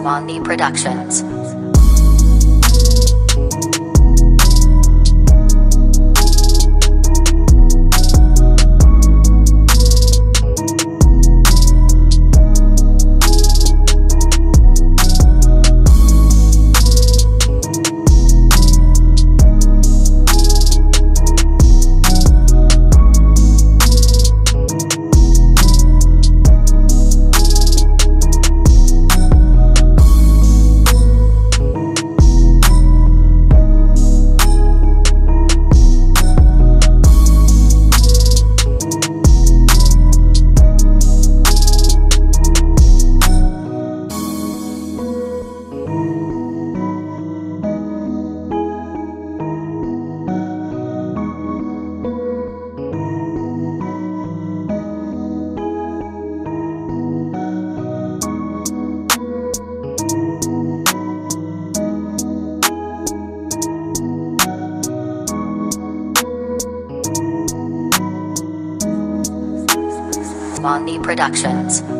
Swandi Productions. Swandi Productions.